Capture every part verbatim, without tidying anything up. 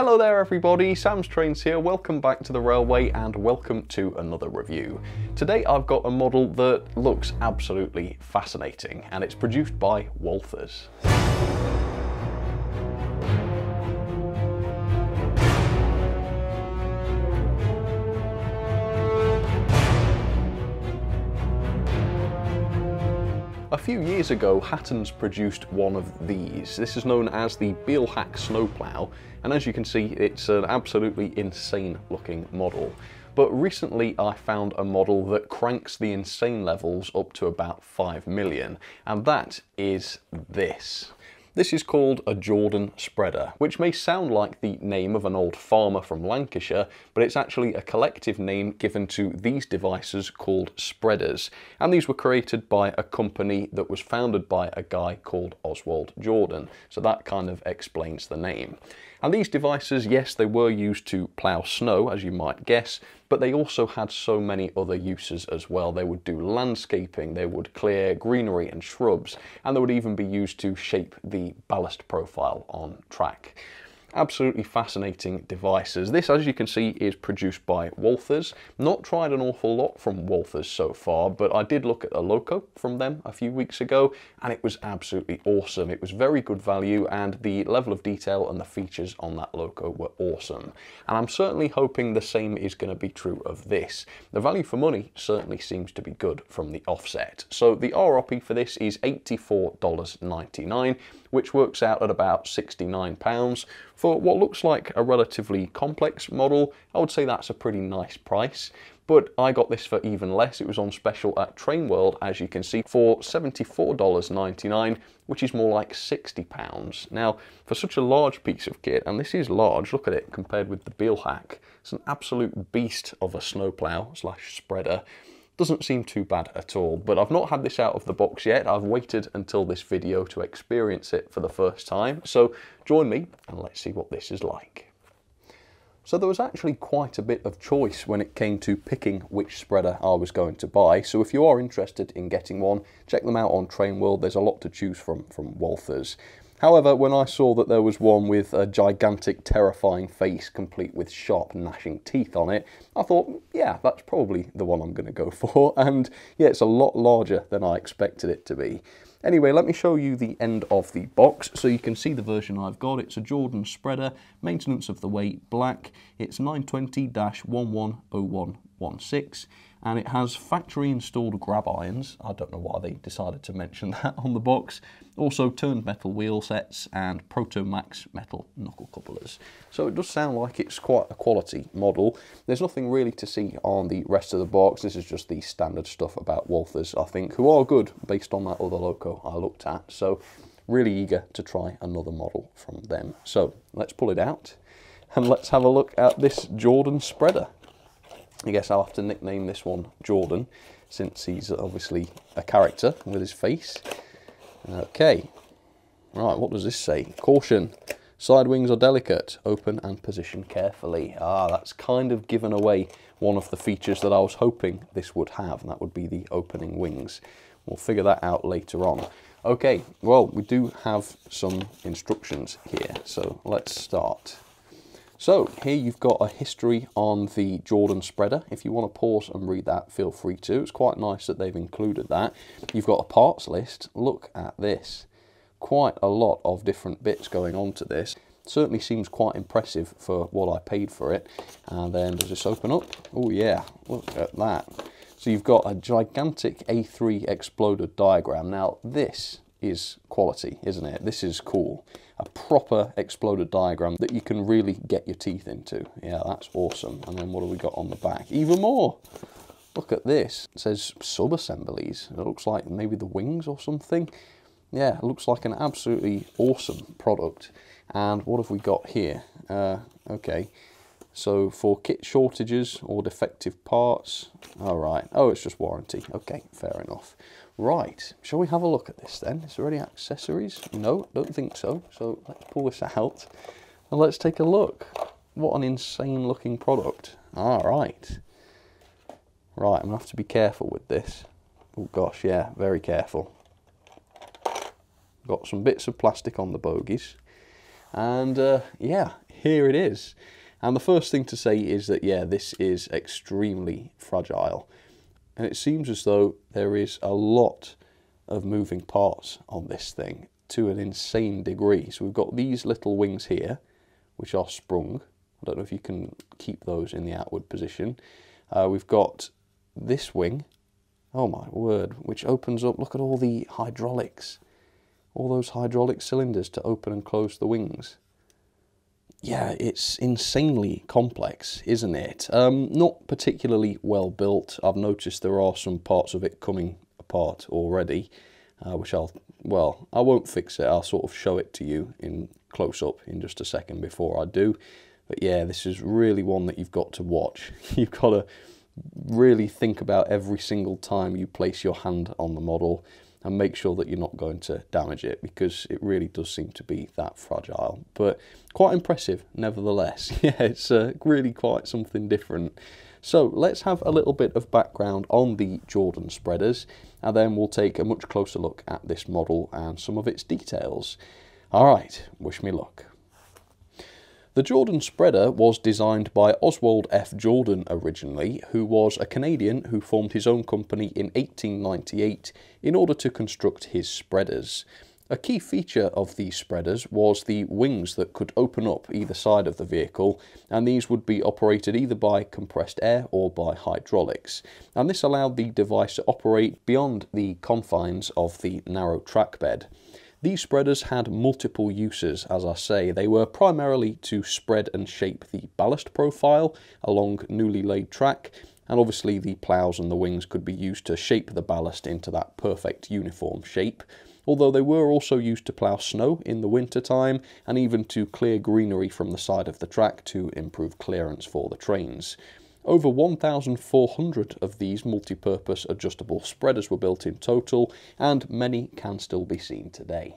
Hello there everybody, Sam's Trains here, welcome back to the railway and welcome to another review. Today I've got a model that looks absolutely fascinating and it's produced by Walthers. A few years ago, Hattons produced one of these. This is known as the Beilhack Snowplow, and as you can see, it's an absolutely insane looking model. But recently I found a model that cranks the insane levels up to about five million, and that is this. This is called a Jordan spreader, which may sound like the name of an old farmer from Lancashire, but it's actually a collective name given to these devices called spreaders. And these were created by a company that was founded by a guy called Oswald Jordan. So that kind of explains the name. And these devices, yes, they were used to plough snow, as you might guess, but they also had so many other uses as well. They would do landscaping, they would clear greenery and shrubs, and they would even be used to shape the ballast profile on track. Absolutely fascinating devices. This, as you can see, is produced by Walthers. Not tried an awful lot from Walthers so far, but I did look at a Loco from them a few weeks ago, and it was absolutely awesome. It was very good value, and the level of detail and the features on that Loco were awesome. And I'm certainly hoping the same is going to be true of this. The value for money certainly seems to be good from the offset. So the R R P for this is eighty-four ninety-nine, which works out at about sixty-nine pounds. For what looks like a relatively complex model, I would say that's a pretty nice price, but I got this for even less. It was on special at Train World, as you can see, for seventy-four ninety-nine, which is more like sixty pounds. Now, for such a large piece of kit, and this is large, look at it compared with the Beilhack, it's an absolute beast of a snowplow slash spreader. Doesn't seem too bad at all, but I've not had this out of the box yet. I've waited until this video to experience it for the first time, so join me and let's see what this is like. So there was actually quite a bit of choice when it came to picking which spreader I was going to buy, so if you are interested in getting one, check them out on Train World. There's a lot to choose from from Walthers. However, when I saw that there was one with a gigantic, terrifying face complete with sharp, gnashing teeth on it, I thought, yeah, that's probably the one I'm going to go for. And yeah, it's a lot larger than I expected it to be. Anyway, let me show you the end of the box so you can see the version I've got. It's a Jordan spreader, maintenance of the weight, black. It's nine twenty dash one one oh one one six. And it has factory installed grab irons. I don't know why they decided to mention that on the box. Also turned metal wheel sets and Proto Max metal knuckle couplers. So it does sound like it's quite a quality model. There's nothing really to see on the rest of the box. This is just the standard stuff about Walthers, I think, who are good based on that other Loco I looked at. So really eager to try another model from them. So let's pull it out and let's have a look at this Jordan spreader. I guess I'll have to nickname this one Jordan, since he's obviously a character with his face. Okay, right, what does this say? Caution, side wings are delicate, open and position carefully. Ah, that's kind of given away one of the features that I was hoping this would have, and that would be the opening wings. We'll figure that out later on. Okay, well, we do have some instructions here, so let's start. So here you've got a history on the Jordan spreader. If you want to pause and read that, feel free to. It's quite nice that they've included that. You've got a parts list. Look at this. Quite a lot of different bits going on to this. Certainly seems quite impressive for what I paid for it. And then does this open up? Oh yeah, look at that. So you've got a gigantic A three exploded diagram. Now this is quality, isn't it? This is cool. A proper exploded diagram that you can really get your teeth into. Yeah, that's awesome. And then what have we got on the back? Even more! Look at this. It says sub-assemblies. It looks like maybe the wings or something. Yeah, it looks like an absolutely awesome product. And what have we got here? Uh, okay, so for kit shortages or defective parts. All right. Oh, it's just warranty. Okay, fair enough. Right, shall we have a look at this then? Is there any accessories? No, don't think so. So let's pull this out and let's take a look. What an insane looking product. All right. Right, I'm gonna have to be careful with this. Oh gosh, yeah, very careful. Got some bits of plastic on the bogies. And uh, yeah, here it is. And the first thing to say is that, yeah, this is extremely fragile. And it seems as though there is a lot of moving parts on this thing to an insane degree. So we've got these little wings here, which are sprung. I don't know if you can keep those in the outward position. Uh, we've got this wing, oh my word, which opens up, look at all the hydraulics, all those hydraulic cylinders to open and close the wings. Yeah, it's insanely complex, isn't it? Um, not particularly well built. I've noticed there are some parts of it coming apart already, uh, which I'll, well, I won't fix it. I'll sort of show it to you in close up in just a second before I do. But yeah, this is really one that you've got to watch. You've got to really think about every single time you place your hand on the model and make sure that you're not going to damage it, because it really does seem to be that fragile. But quite impressive, nevertheless. Yeah, it's uh, really quite something different. So let's have a little bit of background on the Jordan spreaders, and then we'll take a much closer look at this model and some of its details. All right, wish me luck. The Jordan spreader was designed by Oswald F. Jordan originally, who was a Canadian who formed his own company in eighteen ninety-eight in order to construct his spreaders. A key feature of these spreaders was the wings that could open up either side of the vehicle, and these would be operated either by compressed air or by hydraulics. And this allowed the device to operate beyond the confines of the narrow trackbed. These spreaders had multiple uses, as I say. They were primarily to spread and shape the ballast profile along newly laid track, and obviously the ploughs and the wings could be used to shape the ballast into that perfect uniform shape, although they were also used to plough snow in the winter time and even to clear greenery from the side of the track to improve clearance for the trains. Over one thousand four hundred of these multi-purpose adjustable spreaders were built in total, and many can still be seen today.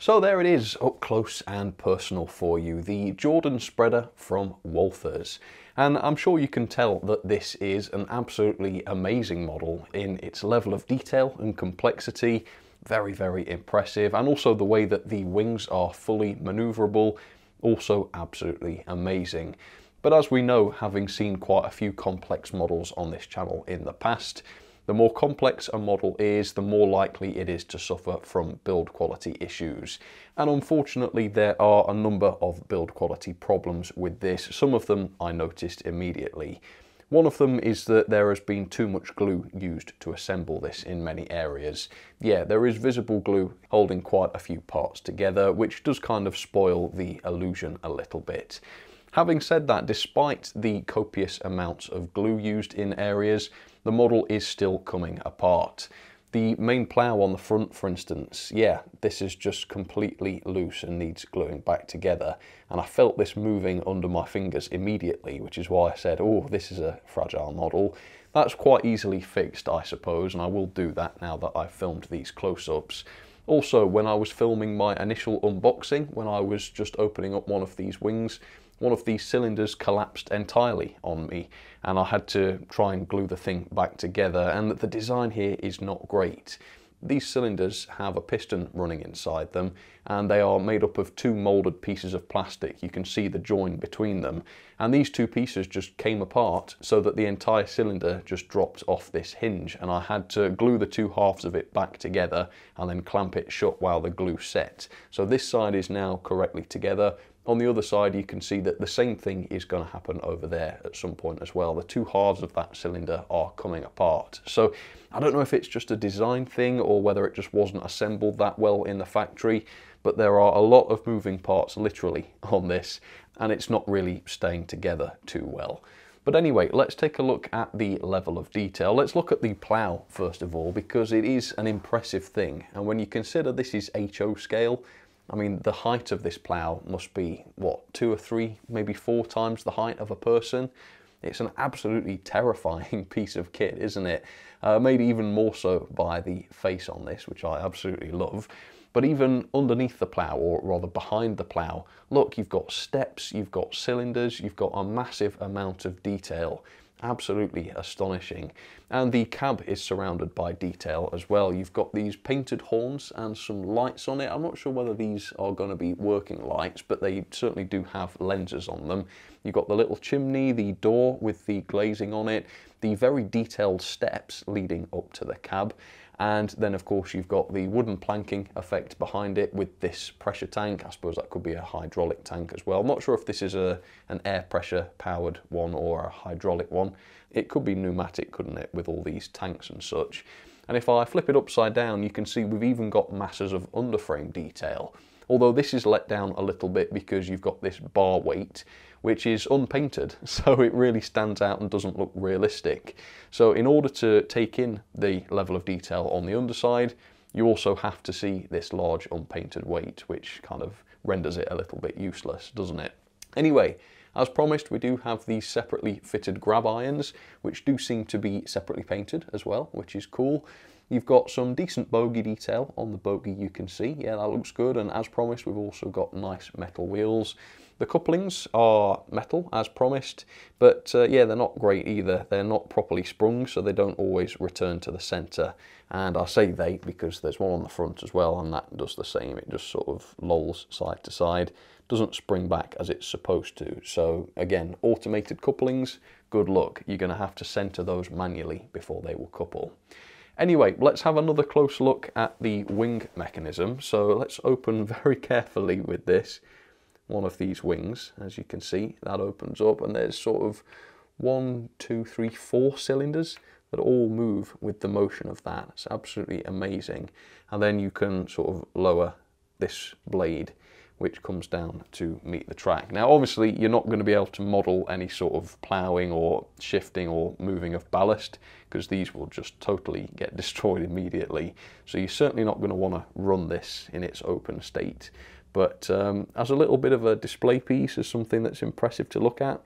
So there it is, up close and personal for you, the Jordan spreader from Walthers. And I'm sure you can tell that this is an absolutely amazing model in its level of detail and complexity. Very, very impressive. And also the way that the wings are fully maneuverable, also absolutely amazing. But as we know, having seen quite a few complex models on this channel in the past, the more complex a model is, the more likely it is to suffer from build quality issues. And unfortunately, there are a number of build quality problems with this. Some of them I noticed immediately. One of them is that there has been too much glue used to assemble this in many areas. Yeah, there is visible glue holding quite a few parts together, which does kind of spoil the illusion a little bit. Having said that, despite the copious amounts of glue used in areas, the model is still coming apart. The main plough on the front, for instance, yeah, this is just completely loose and needs gluing back together. And I felt this moving under my fingers immediately, which is why I said, oh, this is a fragile model. That's quite easily fixed, I suppose, and I will do that now that I've filmed these close-ups. Also, when I was filming my initial unboxing, when I was just opening up one of these wings, one of these cylinders collapsed entirely on me, and I had to try and glue the thing back together, and the design here is not great. These cylinders have a piston running inside them, and they are made up of two moulded pieces of plastic. You can see the join between them, and these two pieces just came apart so that the entire cylinder just dropped off this hinge, and I had to glue the two halves of it back together and then clamp it shut while the glue set. So this side is now correctly together. On the other side, you can see that the same thing is going to happen over there at some point as well. The two halves of that cylinder are coming apart. So I don't know if it's just a design thing or whether it just wasn't assembled that well in the factory, but there are a lot of moving parts literally on this, and it's not really staying together too well. But anyway, let's take a look at the level of detail. Let's look at the plough first of all, because it is an impressive thing. And when you consider this is H O scale, I mean, the height of this plough must be, what, two or three, maybe four times the height of a person? It's an absolutely terrifying piece of kit, isn't it? Uh, made even more so by the face on this, which I absolutely love. But even underneath the plough, or rather behind the plough, look, you've got steps, you've got cylinders, you've got a massive amount of detail. absolutely astonishing. And the cab is surrounded by detail as well. You've got these painted horns and some lights on it. I'm not sure whether these are going to be working lights, but they certainly do have lenses on them. You've got the little chimney, the door with the glazing on it, the very detailed steps leading up to the cab. And then, of course, you've got the wooden planking effect behind it with this pressure tank. I suppose that could be a hydraulic tank as well. I'm not sure if this is a, an air pressure powered one or a hydraulic one. It could be pneumatic, couldn't it, with all these tanks and such. And if I flip it upside down, you can see we've even got masses of underframe detail. Although this is let down a little bit because you've got this bar weight, which is unpainted, so it really stands out and doesn't look realistic. So in order to take in the level of detail on the underside, you also have to see this large unpainted weight, which kind of renders it a little bit useless, doesn't it? Anyway, as promised, we do have these separately fitted grab irons, which do seem to be separately painted as well, which is cool. You've got some decent bogey detail on the bogey, you can see. Yeah, that looks good. And as promised, we've also got nice metal wheels. The couplings are metal, as promised, but uh, yeah, they're not great either. They're not properly sprung, so they don't always return to the centre. And I say they because there's one on the front as well, and that does the same. It just sort of lolls side to side, doesn't spring back as it's supposed to. So again, automated couplings, good luck. You're going to have to centre those manually before they will couple. Anyway, let's have another close look at the wing mechanism. So let's open very carefully with this. One of these wings, as you can see, that opens up, and there's sort of one, two, three, four cylinders that all move with the motion of that. It's absolutely amazing. And then you can sort of lower this blade, which comes down to meet the track. Now, obviously, you're not going to be able to model any sort of ploughing or shifting or moving of ballast, because these will just totally get destroyed immediately. So you're certainly not going to want to run this in its open state. But um, as a little bit of a display piece, as something that's impressive to look at,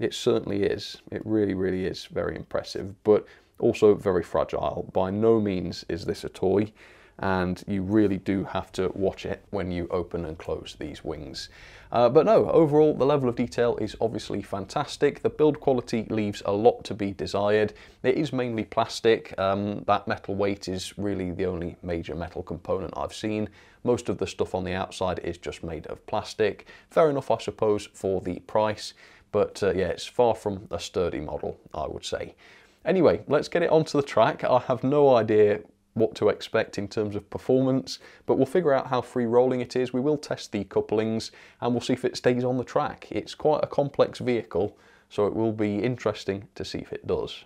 it certainly is. It really, really is very impressive, but also very fragile. By no means is this a toy, and you really do have to watch it when you open and close these wings. Uh, but no, overall, the level of detail is obviously fantastic. The build quality leaves a lot to be desired. It is mainly plastic. Um, that metal weight is really the only major metal component I've seen. Most of the stuff on the outside is just made of plastic. Fair enough, I suppose, for the price. But uh, yeah, it's far from a sturdy model, I would say. Anyway, let's get it onto the track. I have no idea what to expect in terms of performance, but we'll figure out how free rolling it is. We will test the couplings and we'll see if it stays on the track. It's quite a complex vehicle, so it will be interesting to see if it does.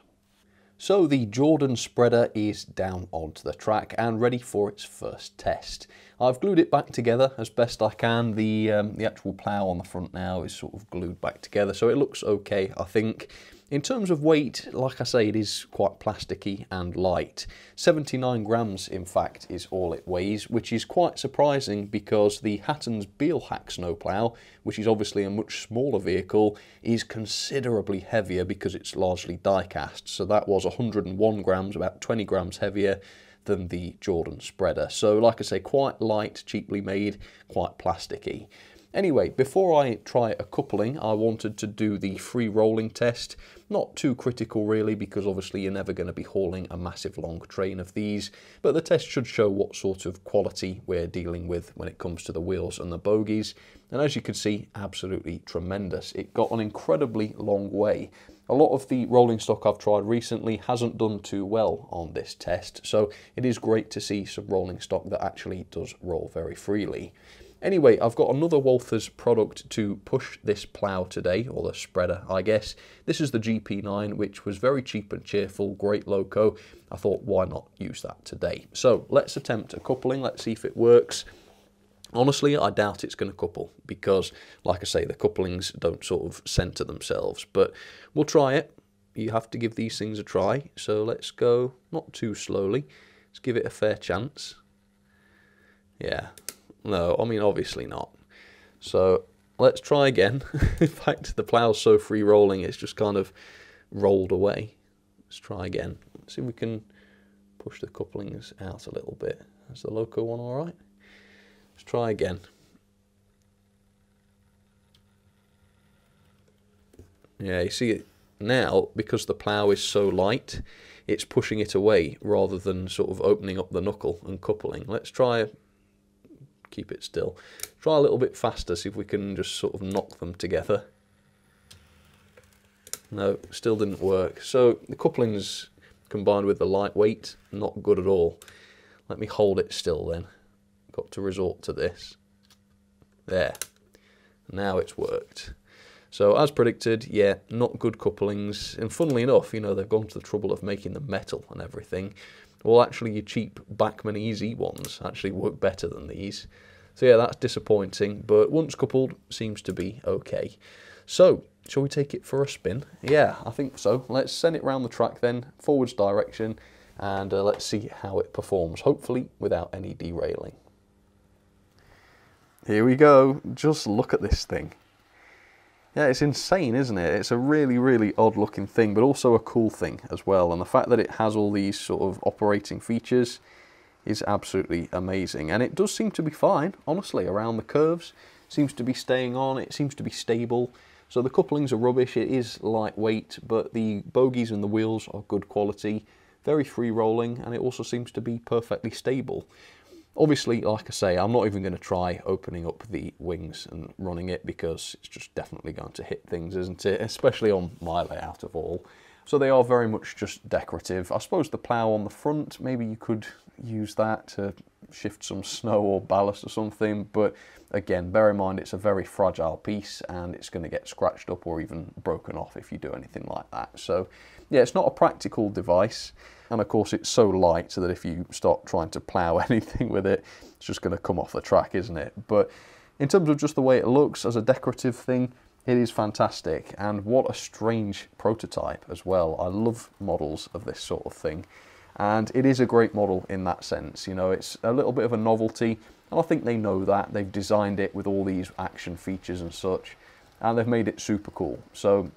So the Jordan spreader is down onto the track and ready for its first test. I've glued it back together as best I can. The, um, the actual plough on the front now is sort of glued back together, so it looks okay, I think. In terms of weight, like I say, it is quite plasticky and light. seventy-nine grams, in fact, is all it weighs, which is quite surprising because the Hattons Beilhack Snowplow, which is obviously a much smaller vehicle, is considerably heavier because it's largely die-cast. So that was one hundred and one grams, about twenty grams heavier than the Jordan spreader. So, like I say, quite light, cheaply made, quite plasticky. Anyway, before I try a coupling, I wanted to do the free rolling test. Not too critical really, because obviously you're never going to be hauling a massive long train of these, but the test should show what sort of quality we're dealing with when it comes to the wheels and the bogies. And as you can see, absolutely tremendous. It got an incredibly long way. A lot of the rolling stock I've tried recently hasn't done too well on this test, so it is great to see some rolling stock that actually does roll very freely. Anyway, I've got another Walthers product to push this plough today, or the spreader, I guess. This is the G P nine, which was very cheap and cheerful, great loco. I thought, why not use that today? So let's attempt a coupling, let's see if it works. Honestly, I doubt it's going to couple because, like I say, the couplings don't sort of centre themselves, but we'll try it. You have to give these things a try, so let's go not too slowly. Let's give it a fair chance. Yeah. No, I mean, obviously not. So let's try again. In fact, the plough's so free rolling, it's just kind of rolled away. Let's try again. Let's see if we can push the couplings out a little bit. Is the loco one all right? Let's try again. Yeah, you see it now, because the plough is so light, it's pushing it away rather than sort of opening up the knuckle and coupling. Let's try, keep it still, try a little bit faster, see if we can just sort of knock them together. No, still didn't work. So the couplings combined with the light weight, not good at all. Let me hold it still then. Got to resort to this. There. Now it's worked. So as predicted, yeah, not good couplings. And funnily enough, you know, they've gone to the trouble of making them metal and everything. Well, actually, your cheap Bachmann Easy ones actually work better than these. So yeah, that's disappointing, but once coupled, seems to be okay. So, shall we take it for a spin? Yeah, I think so. Let's send it round the track then, forwards direction, and uh, let's see how it performs, hopefully without any derailing. Here we go. Just look at this thing. Yeah, it's insane, isn't it? It's a really, really odd looking thing, but also a cool thing as well. And the fact that it has all these sort of operating features is absolutely amazing. And it does seem to be fine, honestly, around the curves. It seems to be staying on, it seems to be stable. So the couplings are rubbish, it is lightweight, but the bogies and the wheels are good quality, very free rolling, and it also seems to be perfectly stable. Obviously, like I say, I'm not even going to try opening up the wings and running it because it's just definitely going to hit things, isn't it? Especially on my layout of all. So they are very much just decorative. I suppose the plough on the front, maybe you could use that to shift some snow or ballast or something. But again, bear in mind it's a very fragile piece and it's going to get scratched up or even broken off if you do anything like that. So yeah, it's not a practical device. And of course it's so light that if you start trying to plough anything with it, it's just going to come off the track, isn't it? But in terms of just the way it looks as a decorative thing, it is fantastic. And what a strange prototype as well. I love models of this sort of thing. And it is a great model in that sense. You know, it's a little bit of a novelty. And I think they know that. They've designed it with all these action features and such. And they've made it super cool. So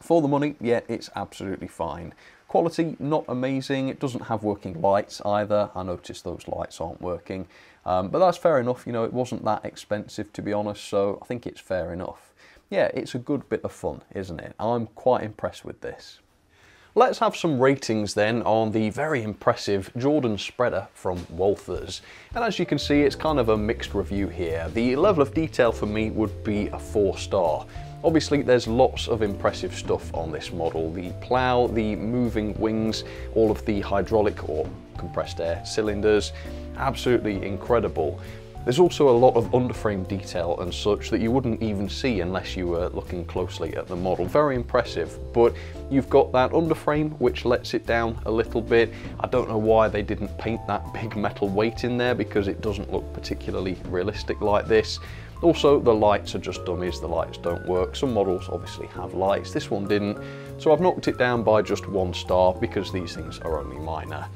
for the money, yeah, it's absolutely fine. Quality, not amazing. It doesn't have working lights either. I noticed those lights aren't working. Um, but that's fair enough. You know, it wasn't that expensive, to be honest. So I think it's fair enough. Yeah, it's a good bit of fun, isn't it? I'm quite impressed with this. Let's have some ratings then on the very impressive Jordan spreader from Walthers. And as you can see, it's kind of a mixed review here. The level of detail for me would be a four star. Obviously, there's lots of impressive stuff on this model. The plough, the moving wings, all of the hydraulic or compressed air cylinders, absolutely incredible. There's also a lot of underframe detail and such that you wouldn't even see unless you were looking closely at the model. Very impressive, but you've got that underframe which lets it down a little bit. I don't know why they didn't paint that big metal weight in there because it doesn't look particularly realistic like this. Also, the lights are just dummies, the lights don't work. Some models obviously have lights, this one didn't. So I've knocked it down by just one star because these things are only minor.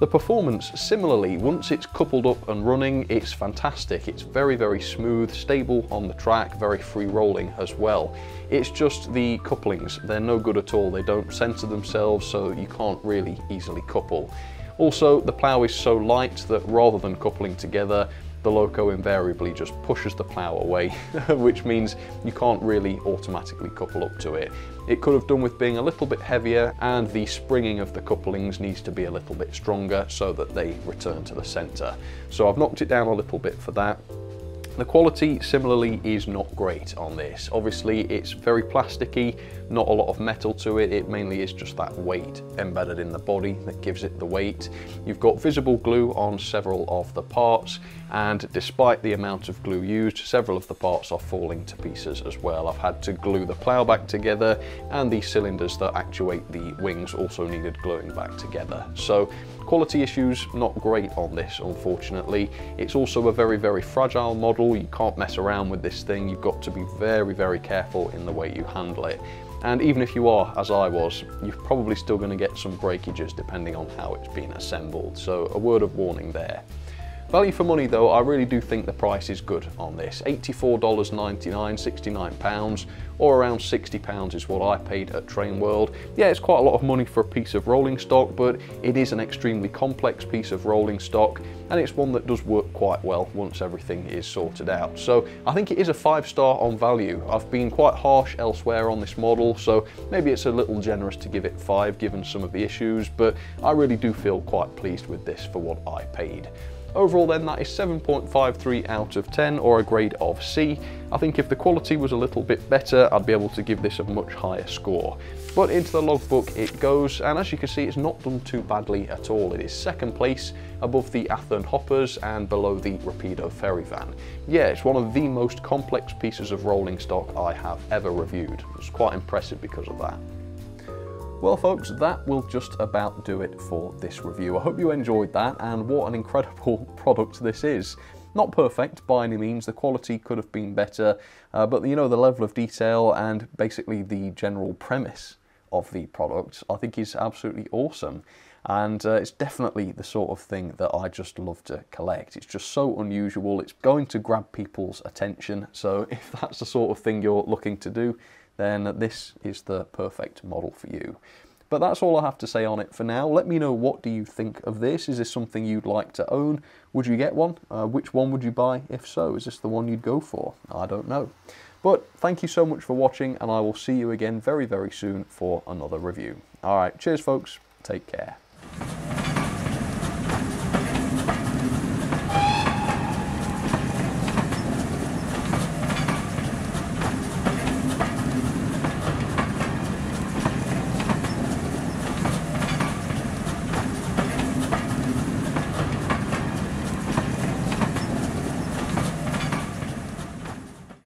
The performance, similarly, once it's coupled up and running, it's fantastic. It's very, very smooth, stable on the track, very free rolling as well. It's just the couplings, they're no good at all. They don't center themselves, so you can't really easily couple. Also, the plough is so light that rather than coupling together, the loco invariably just pushes the plough away, which means you can't really automatically couple up to it. It could have done with being a little bit heavier, and the springing of the couplings needs to be a little bit stronger so that they return to the center. So I've knocked it down a little bit for that. The quality, similarly, is not great on this. Obviously, it's very plasticky, not a lot of metal to it. It mainly is just that weight embedded in the body that gives it the weight. You've got visible glue on several of the parts, and despite the amount of glue used, several of the parts are falling to pieces as well. I've had to glue the plough back together, and the cylinders that actuate the wings also needed gluing back together. So quality issues, not great on this, unfortunately. It's also a very, very fragile model. You can't mess around with this thing. You've got to be very, very careful in the way you handle it. And even if you are, as I was, you're probably still going to get some breakages depending on how it's been assembled. So a word of warning there. Value for money though, I really do think the price is good on this. eighty-four ninety-nine, sixty-nine pounds, or around sixty pounds is what I paid at Train World. Yeah, it's quite a lot of money for a piece of rolling stock, but it is an extremely complex piece of rolling stock, and it's one that does work quite well once everything is sorted out. So I think it is a five star on value. I've been quite harsh elsewhere on this model, so maybe it's a little generous to give it five given some of the issues, but I really do feel quite pleased with this for what I paid. Overall then, that is seven point five three out of ten, or a grade of C. I think if the quality was a little bit better, I'd be able to give this a much higher score. But into the logbook it goes, and as you can see, it's not done too badly at all. It is second place, above the Athern hoppers and below the Rapido ferry van. Yeah, it's one of the most complex pieces of rolling stock I have ever reviewed. It's quite impressive because of that. Well folks, that will just about do it for this review. I hope you enjoyed that, and what an incredible product this is. Not perfect by any means, the quality could have been better, uh, but you know, the level of detail and basically the general premise of the product I think is absolutely awesome. And uh, it's definitely the sort of thing that I just love to collect. It's just so unusual, it's going to grab people's attention, so if that's the sort of thing you're looking to do, then this is the perfect model for you. But that's all I have to say on it for now. Let me know, what do you think of this? Is this something you'd like to own? Would you get one? Uh, which one would you buy if so? Is this the one you'd go for? I don't know. But thank you so much for watching, and I will see you again very, very soon for another review. All right, cheers folks, take care.